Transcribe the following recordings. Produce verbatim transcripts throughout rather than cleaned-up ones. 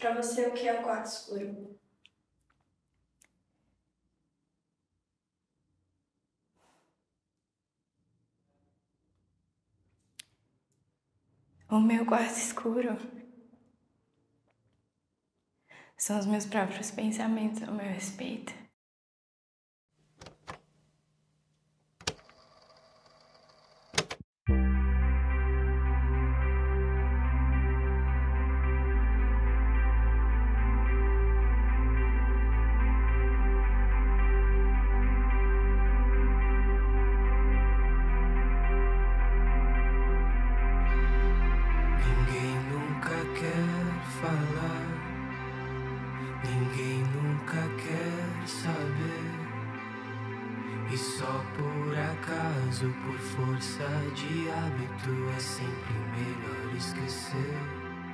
Para você, o que é o quarto escuro? O meu quarto escuro são os meus próprios pensamentos ao meu respeito. E só por acaso, por força de hábito, é sempre melhor esquecer.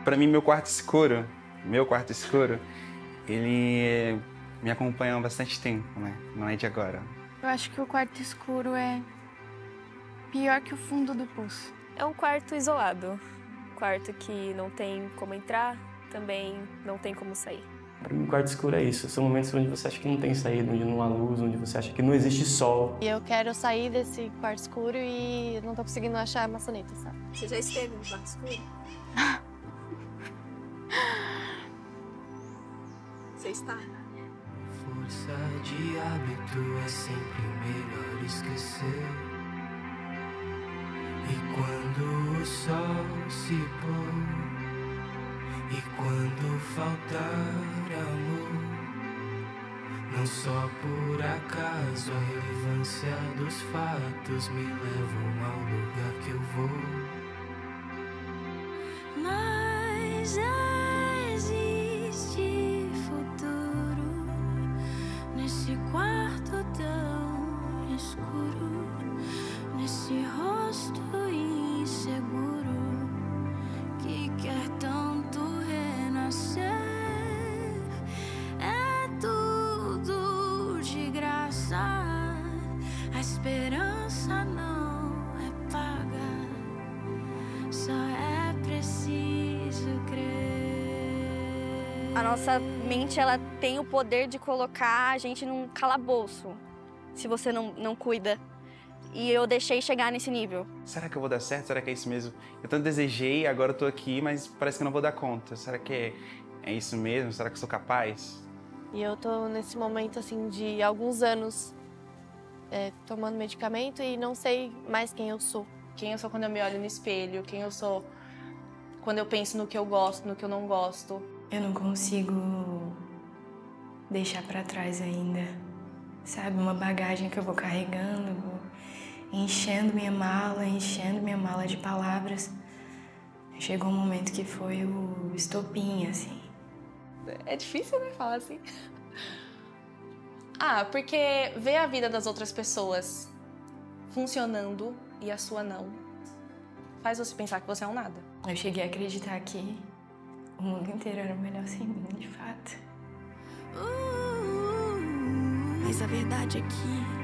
Pra mim, meu quarto escuro, meu quarto escuro, ele me acompanha há bastante tempo, né? Não é de agora. Eu acho que o quarto escuro é pior que o fundo do poço. É um quarto isolado, um quarto que não tem como entrar, também não tem como sair. Para mim, o quarto escuro é isso. São momentos onde você acha que não tem saída, onde não há luz, onde você acha que não existe sol. E eu quero sair desse quarto escuro e não tô conseguindo achar a maçaneta, sabe? Você já esteve no quarto escuro? Você está? Força de hábito é sempre melhor esquecer. E quando o sol se pôr, e quando faltar amor, não só por acaso a relevância dos fatos me levam ao lugar que eu vou. Mas já existe futuro nesse quarto tão escuro, nesse rosto inseguro que quer tanto renascer. É tudo de graça, a esperança não é paga, só é preciso crer. A nossa mente, ela tem o poder de colocar a gente num calabouço, se você não, não cuida. E eu deixei chegar nesse nível. Será que eu vou dar certo? Será que é isso mesmo? Eu tanto desejei, agora eu tô aqui, mas parece que eu não vou dar conta. Será que é, é isso mesmo? Será que eu sou capaz? E eu tô nesse momento, assim, de alguns anos é, tomando medicamento e não sei mais quem eu sou. Quem eu sou quando eu me olho no espelho, quem eu sou quando eu penso no que eu gosto, no que eu não gosto. Eu não consigo deixar pra trás ainda, sabe? Uma bagagem que eu vou carregando, vou enchendo minha mala, enchendo minha mala de palavras. Chegou um momento que foi o estopim, assim. É difícil, né, falar assim. Ah, porque ver a vida das outras pessoas funcionando e a sua não faz você pensar que você é um nada. Eu cheguei a acreditar que o mundo inteiro era melhor sem mim, de fato. Uh, mas a verdade é que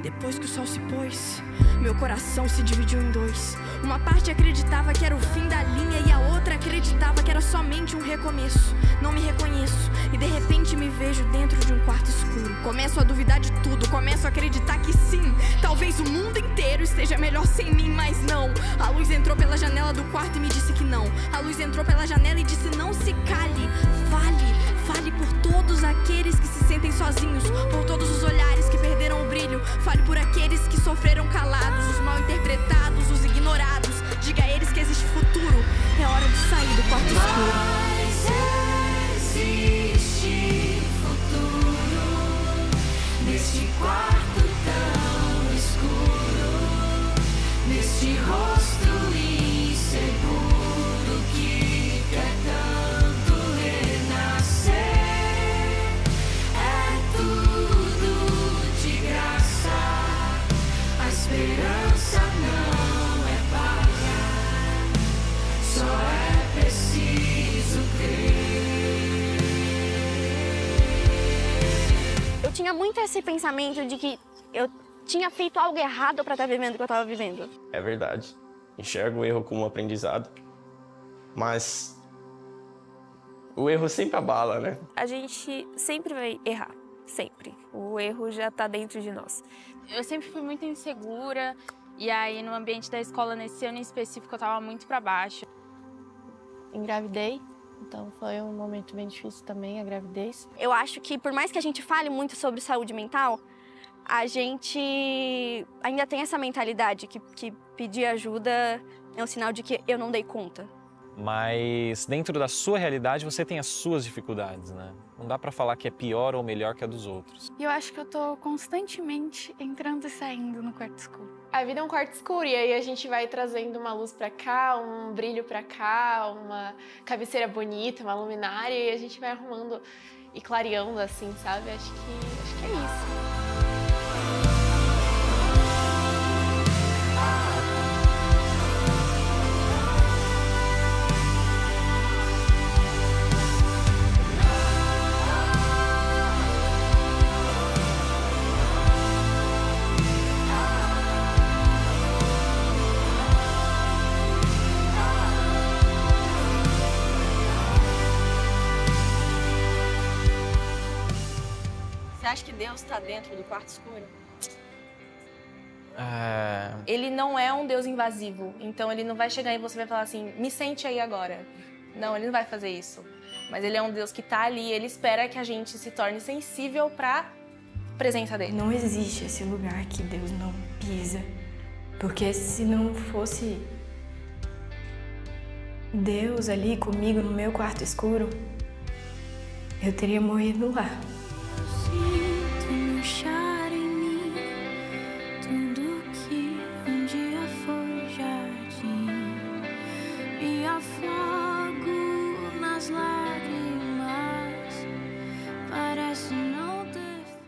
depois que o sol se pôs, meu coração se dividiu em dois. Uma parte acreditava que era o fim da linha e a outra acreditava que era somente um recomeço. Não me reconheço e de repente me vejo dentro de um quarto escuro. Começo a duvidar de tudo, começo a acreditar que sim, talvez o mundo inteiro esteja melhor sem mim, mas não. A luz entrou pela janela do quarto e me disse que não. A luz entrou pela janela e disse: não se cale, fale. Fale por todos aqueles que se sentem sozinhos, por todos os olhares que perderam o brilho. Fale por aqueles que sofreram calados, os mal interpretados, os ignorados. Diga a eles que existe futuro, é hora de sair do quarto escuro. Mas existe futuro neste quarto tão escuro, neste rosto inseguro que quer tanto. Esperança não é paga, só é preciso crer. Eu tinha muito esse pensamento de que eu tinha feito algo errado para estar vivendo o que eu estava vivendo. É verdade. Enxergo o erro como um aprendizado, mas O erro sempre abala, né? A gente sempre vai errar. Sempre. O erro já tá dentro de nós. Eu sempre fui muito insegura. E aí, no ambiente da escola, nesse ano em específico, eu tava muito pra baixo. Engravidei. Então, foi um momento bem difícil também, a gravidez. Eu acho que, por mais que a gente fale muito sobre saúde mental, a gente ainda tem essa mentalidade que, que pedir ajuda é um sinal de que eu não dei conta. Mas dentro da sua realidade, você tem as suas dificuldades, né? Não dá pra falar que é pior ou melhor que a dos outros. E eu acho que eu tô constantemente entrando e saindo no quarto escuro. A vida é um quarto escuro e aí a gente vai trazendo uma luz pra cá, um brilho pra cá, uma cabeceira bonita, uma luminária, e a gente vai arrumando e clareando assim, sabe? Acho que, acho que é isso. Acha que Deus está dentro do quarto escuro? É... Ele não é um Deus invasivo, então ele não vai chegar e você vai falar assim, me sente aí agora. Não, ele não vai fazer isso. Mas ele é um Deus que está ali, ele espera que a gente se torne sensível para a presença dele. Não existe esse lugar que Deus não pisa, porque se não fosse Deus ali comigo no meu quarto escuro, eu teria morrido lá.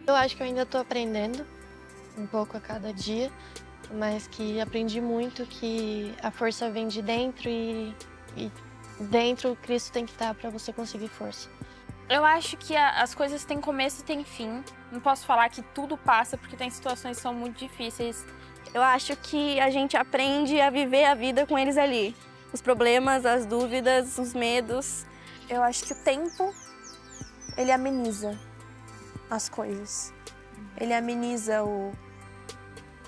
Eu acho que eu ainda estou aprendendo um pouco a cada dia, mas que aprendi muito que a força vem de dentro e, e dentro Cristo tem que estar para você conseguir força. Eu acho que a, as coisas têm começo e têm fim. Não posso falar que tudo passa, porque tem situações que são muito difíceis. Eu acho que a gente aprende a viver a vida com eles ali. Os problemas, as dúvidas, os medos. Eu acho que o tempo, ele ameniza as coisas. Ele ameniza o,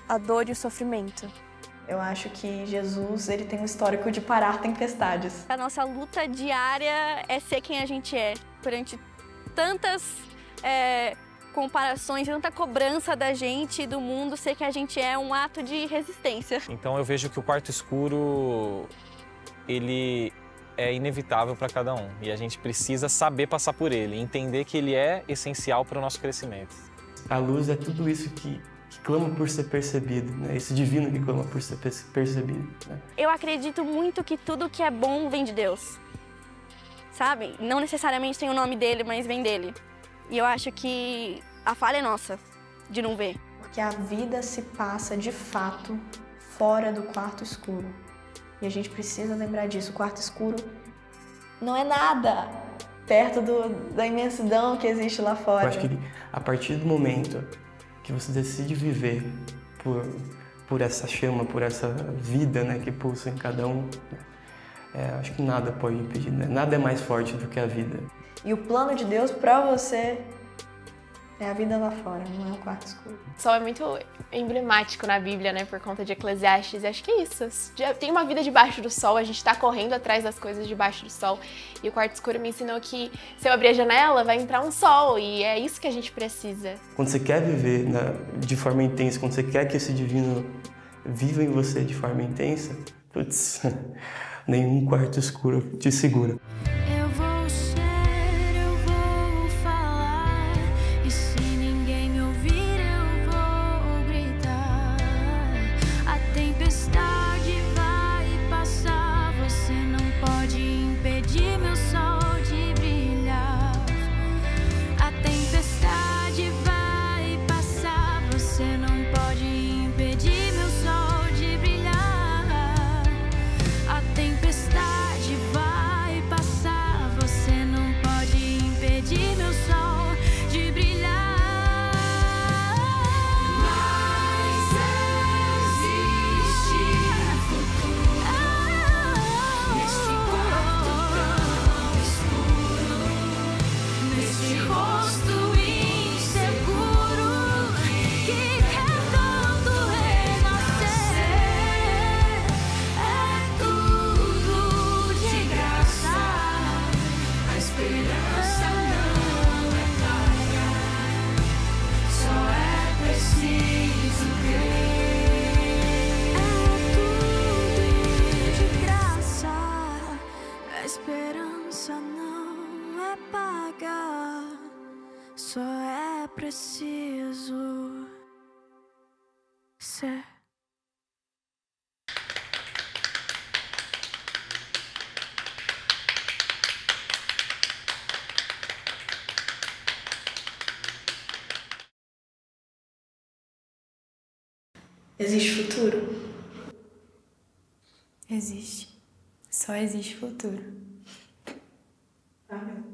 a dor e o sofrimento. Eu acho que Jesus, ele tem um histórico de parar tempestades. A nossa luta diária é ser quem a gente é. Perante tantas é, comparações, tanta cobrança da gente e do mundo, ser que a gente é um ato de resistência. Então eu vejo que o quarto escuro, ele é inevitável para cada um. E a gente precisa saber passar por ele, entender que ele é essencial para o nosso crescimento. A luz é tudo isso que, que clama por ser percebido, né? Esse divino que clama por ser percebido. Né? Eu acredito muito que tudo que é bom vem de Deus, sabe? Não necessariamente tem o nome dele, mas vem dele. E eu acho que a falha é nossa, de não ver. Porque a vida se passa, de fato, fora do quarto escuro. E a gente precisa lembrar disso, o quarto escuro não é nada perto do, da imensidão que existe lá fora. Eu acho que a partir do momento que você decide viver por, por essa chama, por essa vida, né, que pulsa em cada um, é, acho que nada pode impedir, né? Nada é mais forte do que a vida. E o plano de Deus pra você é a vida lá fora, não é o quarto escuro. O sol é muito emblemático na Bíblia, né, por conta de Eclesiastes, e acho que é isso. Tem uma vida debaixo do sol, a gente tá correndo atrás das coisas debaixo do sol, e o quarto escuro me ensinou que se eu abrir a janela, vai entrar um sol, e é isso que a gente precisa. Quando você quer viver na, de forma intensa, quando você quer que esse divino viva em você de forma intensa, putz, nenhum quarto escuro te segura. Tempestade vai passar. Existe futuro? Existe. Só existe futuro. Amém.